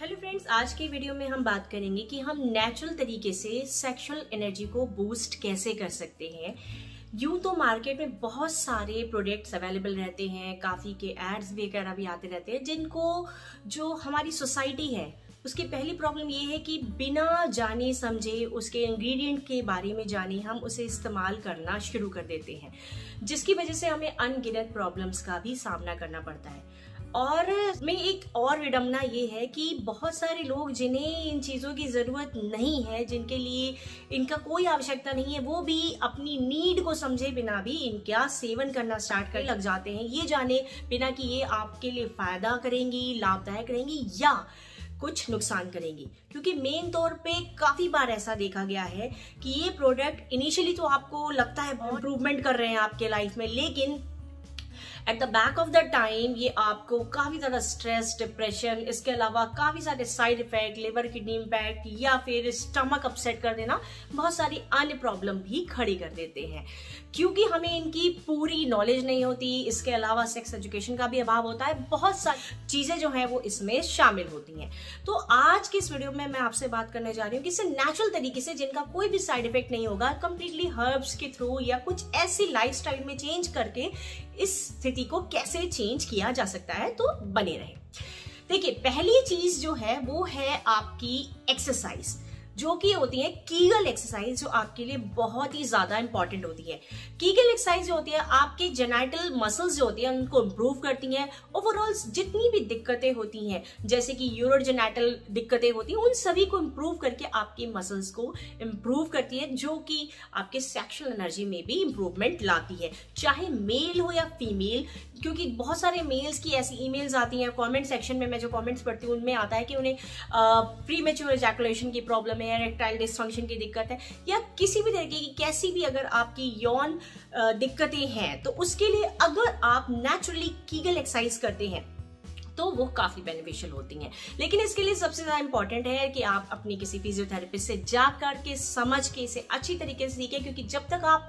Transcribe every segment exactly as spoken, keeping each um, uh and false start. Hello friends, आज की video में हम बात करेंगे कि हम नेचुरल तरीके से सेक्सुअल एनर्जी को बूस्ट कैसे कर सकते हैं। यूँ तो मार्केट में बहुत सारे प्रोडक्ट्स अवेलेबल रहते हैं, काफ़ी के एड्स वगैरह भी आते रहते हैं, जिनको जो हमारी सोसाइटी है उसकी पहली प्रॉब्लम ये है कि बिना जाने समझे उसके इंग्रेडिएंट के बारे में जाने हम उसे इस्तेमाल करना शुरू कर देते हैं, जिसकी वजह से हमें अनगिनत प्रॉब्लम्स का भी सामना करना पड़ता है। और में एक और विडम्बना ये है कि बहुत सारे लोग जिन्हें इन चीज़ों की ज़रूरत नहीं है, जिनके लिए इनका कोई आवश्यकता नहीं है, वो भी अपनी नीड को समझे बिना भी इनका सेवन करना स्टार्ट कर लग जाते हैं, ये जाने बिना कि ये आपके लिए फ़ायदा करेंगी, लाभदायक रहेंगी या कुछ नुकसान करेंगी। क्योंकि मेन तौर पे काफ़ी बार ऐसा देखा गया है कि ये प्रोडक्ट इनिशियली तो आपको लगता है बहुत इम्प्रूवमेंट कर रहे हैं आपके लाइफ में, लेकिन at the back of the time ये आपको काफ़ी ज़्यादा स्ट्रेस, डिप्रेशन, इसके अलावा काफ़ी सारे side effect, liver kidney impact या फिर स्टमक अपसेट कर देना, बहुत सारी अन्य प्रॉब्लम भी खड़ी कर देते हैं, क्योंकि हमें इनकी पूरी नॉलेज नहीं होती। इसके अलावा सेक्स एजुकेशन का भी अभाव होता है, बहुत सारी चीज़ें जो हैं वो इसमें शामिल होती हैं। तो आज की इस वीडियो में मैं आपसे बात करने जा रही हूँ कि इससे नेचुरल तरीके से, जिनका कोई भी साइड इफेक्ट नहीं होगा, कम्प्लीटली हर्ब्स के थ्रू या कुछ ऐसी लाइफ स्टाइल में चेंज करके इस स्थिति को कैसे चेंज किया जा सकता है। तो बने रहे। देखिए, पहली चीज जो है वो है आपकी एक्सरसाइज, जो कि होती है कीगल एक्सरसाइज, जो आपके लिए बहुत ही ज़्यादा इंपॉर्टेंट होती है। कीगल एक्सरसाइज जो होती है आपके जेनिटल मसल्स जो होती हैं उनको इम्प्रूव करती हैं। ओवरऑल जितनी भी दिक्कतें होती हैं, जैसे कि यूरोजेनिटल दिक्कतें होती हैं, उन सभी को इम्प्रूव करके आपके मसल्स को इम्प्रूव करती है, जो कि आपके सेक्शुअल एनर्जी में भी इम्प्रूवमेंट लाती है, चाहे मेल हो या फीमेल। क्योंकि बहुत सारे मेल्स की ऐसी ईमेल्स आती हैं कमेंट सेक्शन में, मैं जो कमेंट्स पढ़ती हूँ उनमें आता है कि उन्हें प्रीमेच्योर इजैकुलेशन की प्रॉब्लम है, इरेक्टाइल डिस्फंक्शन की दिक्कत है, या किसी भी तरीके की कैसी भी अगर आपकी यौन दिक्कतें हैं, तो उसके लिए अगर आप नेचुरली कीगल एक्सरसाइज करते हैं तो वो काफ़ी बेनिफिशियल होती हैं। लेकिन इसके लिए सबसे ज़्यादा इंपॉर्टेंट है कि आप अपनी किसी फिजियोथेरेपिस्ट से जा करके समझ के इसे अच्छी तरीके से सीखें, क्योंकि जब तक आप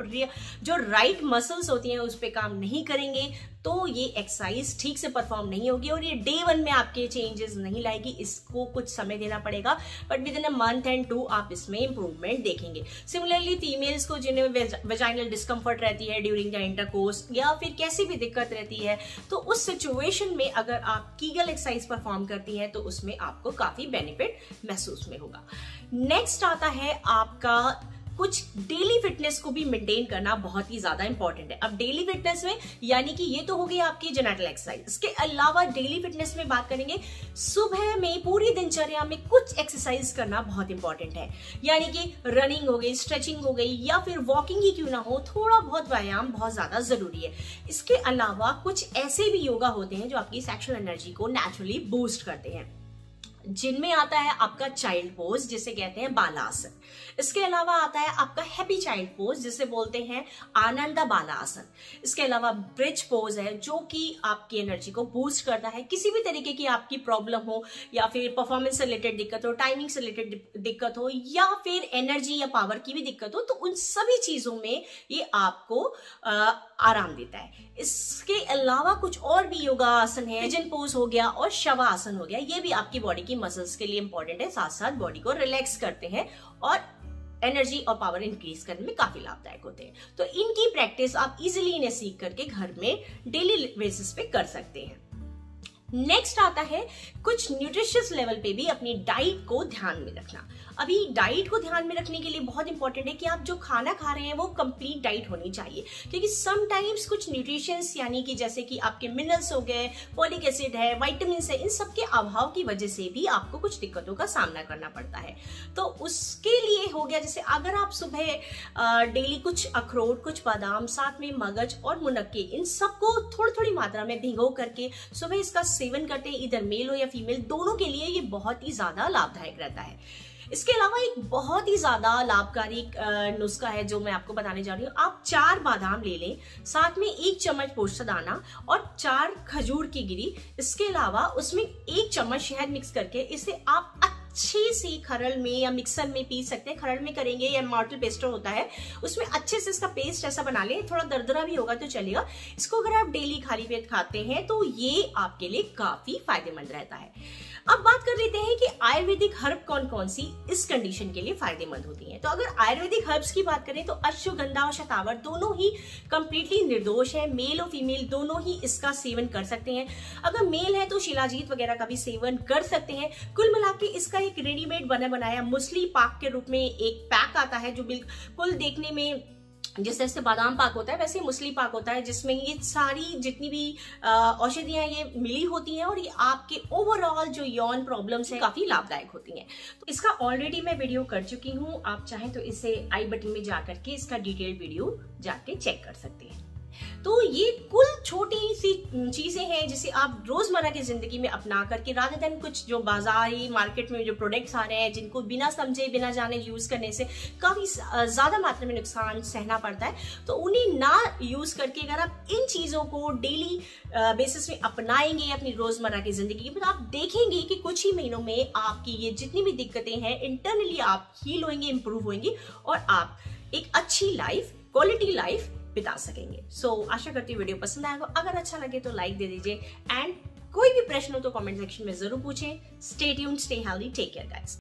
जो राइट मसल्स होती हैं उस पर काम नहीं करेंगे तो ये एक्सरसाइज ठीक से परफॉर्म नहीं होगी और ये डे वन में आपके चेंजेस नहीं लाएगी। इसको कुछ समय देना पड़ेगा, but within a month and two आप इसमें इंप्रूवमेंट देखेंगे। सिमिलरली फीमेल्स को जिन्हें वेजाइनल डिस्कम्फर्ट रहती है ड्यूरिंग द इंटरकोर्स या फिर कैसी भी दिक्कत रहती है, तो उस सिचुएशन में अगर आप कीगल एक्सरसाइज परफॉर्म करती हैं तो उसमें आपको काफ़ी बेनिफिट महसूस में होगा। नेक्स्ट आता है आपका कुछ डेली फिटनेस को भी मेंटेन करना, बहुत ही ज्यादा इंपॉर्टेंट है। अब डेली फिटनेस में यानी कि ये तो हो गई आपकी जेनिटल एक्सरसाइज, इसके अलावा डेली फिटनेस में बात करेंगे सुबह में पूरी दिनचर्या में कुछ एक्सरसाइज करना बहुत इंपॉर्टेंट है, यानी कि रनिंग हो गई, स्ट्रेचिंग हो गई या फिर वॉकिंग ही क्यों ना हो, थोड़ा बहुत व्यायाम बहुत ज्यादा जरूरी है। इसके अलावा कुछ ऐसे भी योगा होते हैं जो आपकी सेक्सुअल एनर्जी को नेचुरली बूस्ट करते हैं, जिनमें आता है आपका चाइल्ड पोज जिसे कहते हैं बालासन। इसके अलावा आता है आपका हैप्पी चाइल्ड पोज जिसे बोलते हैं आनंद बालासन। इसके अलावा ब्रिज पोज है जो कि आपकी एनर्जी को बूस्ट करता है। किसी भी तरीके की आपकी प्रॉब्लम हो या फिर परफॉर्मेंस से रिलेटेड दिक्कत हो, टाइमिंग से रिलेटेड दिक्कत हो या फिर एनर्जी या पावर की भी दिक्कत हो, तो उन सभी चीज़ों में ये आपको आराम देता है। इसके अलावा कुछ और भी योगा आसन है, विजन पोज हो गया और शवासन हो गया, ये भी आपकी बॉडी मसल्स के लिए इंपॉर्टेंट है, साथ साथ बॉडी को रिलैक्स करते हैं और एनर्जी और पावर इंक्रीज करने में काफी लाभदायक होते हैं। तो इनकी प्रैक्टिस आप इजीली इन्हें सीख करके घर में डेली बेसिस पे कर सकते हैं। नेक्स्ट आता है कुछ न्यूट्रिशियस लेवल पे भी अपनी डाइट को ध्यान में रखना। अभी डाइट को ध्यान में रखने के लिए बहुत इंपॉर्टेंट है कि आप जो खाना खा रहे हैं वो कंप्लीट डाइट होनी चाहिए, क्योंकि समटाइम्स कुछ न्यूट्रिशंस यानी कि जैसे कि आपके मिनरल्स हो गए, फॉलिक एसिड है, वाइटामिन है, इन सब के अभाव की वजह से भी आपको कुछ दिक्कतों का सामना करना पड़ता है। तो उसके लिए हो गया, जैसे अगर आप सुबह डेली कुछ अखरोट, कुछ बादाम, साथ में मगज और मुनक्के, इन सबको थोड़ी थोड़ी मात्रा में भिगो करके सुबह इसका सेवन करते हैं, इधर मेल हो या फीमेल, दोनों के लिए ये बहुत ही ज्यादा लाभदायक रहता है। इसके अलावा एक बहुत ही ज़्यादा लाभकारी नुस्खा है जो मैं आपको बताने जा रही हूँ। आप चार बादाम ले लें, साथ में एक चम्मच पोस्ता दाना और चार खजूर की गिरी, इसके अलावा उसमें एक चम्मच शहद मिक्स करके इसे आप अच्छी सी खरल में या मिक्सर में पीस सकते हैं, खरल में करेंगे या मॉर्टर पेस्टर होता है उसमें अच्छे से इसका पेस्ट ऐसा बना लें, थोड़ा दरदरा भी होगा तो चलेगा। इसको अगर आप डेली खाली पेट खाते हैं तो ये आपके लिए काफी फायदेमंद रहता है। अब बात कर लेते हैं कि आयुर्वेदिक हर्ब कौन कौन सी इस कंडीशन के लिए फायदेमंद होती हैं। तो अगर आयुर्वेदिक हर्ब्स की बात करें तो अश्वगंधा और शतावर दोनों ही कंप्लीटली निर्दोष है, मेल और फीमेल दोनों ही इसका सेवन कर सकते हैं। अगर मेल है तो शिलाजीत वगैरह का भी सेवन कर सकते हैं। कुल मिला के इसका एक रेडीमेड बना बनाया मुसली पाक के रूप में एक पैक आता है, जो बिल्कुल देखने में जिस तरह से बादाम पाक होता है वैसे मुसली पाक होता है, जिसमें ये सारी जितनी भी औषधियां ये मिली होती हैं और ये आपके ओवरऑल जो यौन प्रॉब्लम्स हैं काफी लाभदायक होती हैं। तो इसका ऑलरेडी मैं वीडियो कर चुकी हूँ, आप चाहें तो इसे आई बटन में जाकर के इसका डिटेल वीडियो जाके चेक कर सकते हैं। तो ये कुल छोटी सी चीजें हैं जिसे आप रोजमर्रा की जिंदगी में अपना करके, रादर देन कुछ जो बाजारी मार्केट में जो प्रोडक्ट्स आ रहे हैं जिनको बिना समझे बिना जाने यूज करने से काफी ज्यादा मात्रा में नुकसान सहना पड़ता है, तो उन्हें ना यूज करके अगर आप इन चीजों को डेली बेसिस में अपनाएंगे अपनी रोजमर्रा की जिंदगी में तो आप देखेंगे कि कुछ ही महीनों में आपकी ये जितनी भी दिक्कतें हैं इंटरनली आप हील होंगे, इंप्रूव होंगे और आप एक अच्छी लाइफ, क्वालिटी लाइफ बिता सकेंगे। सो so, आशा करती हूँ वीडियो पसंद आएगा। अगर अच्छा लगे तो लाइक दे दीजिए एंड कोई भी प्रश्न हो तो कमेंट सेक्शन में जरूर पूछें। Stay tuned, stay healthy, take care guys.